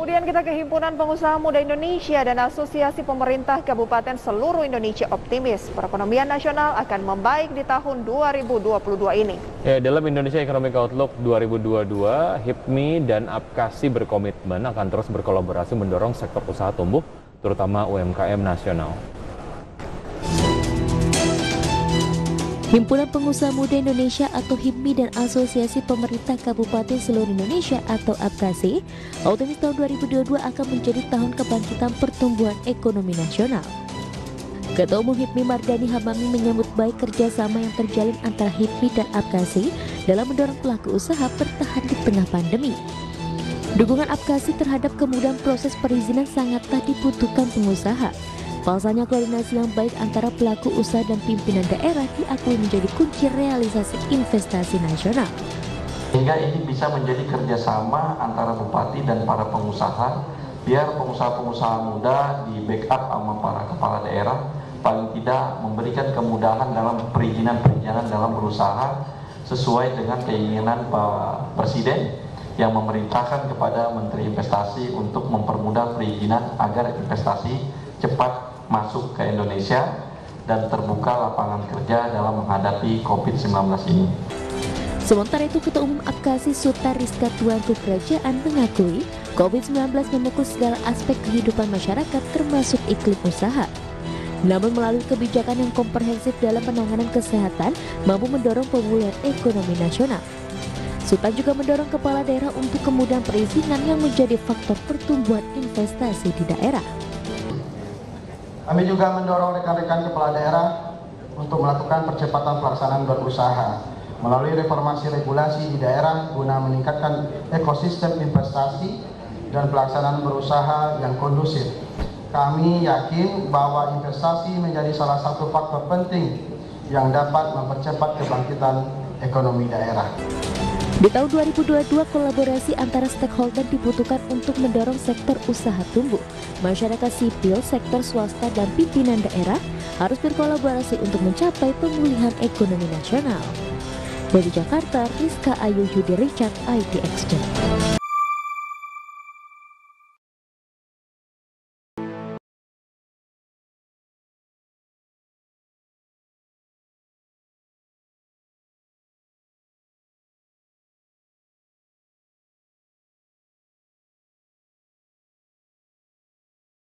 Kemudian kita ke Himpunan Pengusaha Muda Indonesia dan Asosiasi Pemerintah Kabupaten seluruh Indonesia optimis perekonomian nasional akan membaik di tahun 2022 ini. Ya, dalam Indonesia Economic Outlook 2022, HIPMI dan APKASI berkomitmen akan terus berkolaborasi mendorong sektor usaha tumbuh, terutama UMKM nasional. Himpunan Pengusaha Muda Indonesia atau HIPMI dan Asosiasi Pemerintah Kabupaten Seluruh Indonesia atau APKASI, optimis tahun 2022 akan menjadi tahun kebangkitan pertumbuhan ekonomi nasional. Ketua Umum HIPMI Mardani Hamami menyambut baik kerjasama yang terjalin antara HIPMI dan APKASI dalam mendorong pelaku usaha bertahan di tengah pandemi. Dukungan APKASI terhadap kemudahan proses perizinan sangatlah dibutuhkan pengusaha. Pasalnya koordinasi yang baik antara pelaku usaha dan pimpinan daerah diakui menjadi kunci realisasi investasi nasional. Sehingga ini bisa menjadi kerjasama antara bupati dan para pengusaha, biar pengusaha-pengusaha muda di backup sama para kepala daerah, paling tidak memberikan kemudahan dalam perizinan-perizinan dalam berusaha sesuai dengan keinginan Pak Presiden yang memerintahkan kepada Menteri Investasi untuk mempermudah perizinan agar investasi cepat masuk ke Indonesia dan terbuka lapangan kerja dalam menghadapi COVID-19 ini. Sementara itu, Ketua Umum APKASI Sutan Riska Tuanku Kerajaan mengakui COVID-19 memukul segala aspek kehidupan masyarakat termasuk iklim usaha. Namun melalui kebijakan yang komprehensif dalam penanganan kesehatan mampu mendorong pemulihan ekonomi nasional. Sutan juga mendorong kepala daerah untuk kemudahan perizinan yang menjadi faktor pertumbuhan investasi di daerah. Kami juga mendorong rekan-rekan kepala daerah untuk melakukan percepatan pelaksanaan berusaha melalui reformasi regulasi di daerah guna meningkatkan ekosistem investasi dan pelaksanaan berusaha yang kondusif. Kami yakin bahwa investasi menjadi salah satu faktor penting yang dapat mempercepat kebangkitan ekonomi daerah. Di tahun 2022, kolaborasi antara stakeholder dibutuhkan untuk mendorong sektor usaha tumbuh. Masyarakat sipil, sektor swasta, dan pimpinan daerah harus berkolaborasi untuk mencapai pemulihan ekonomi nasional. Dari Jakarta, Rizka Ayu Yudi Richard, IDX Channel.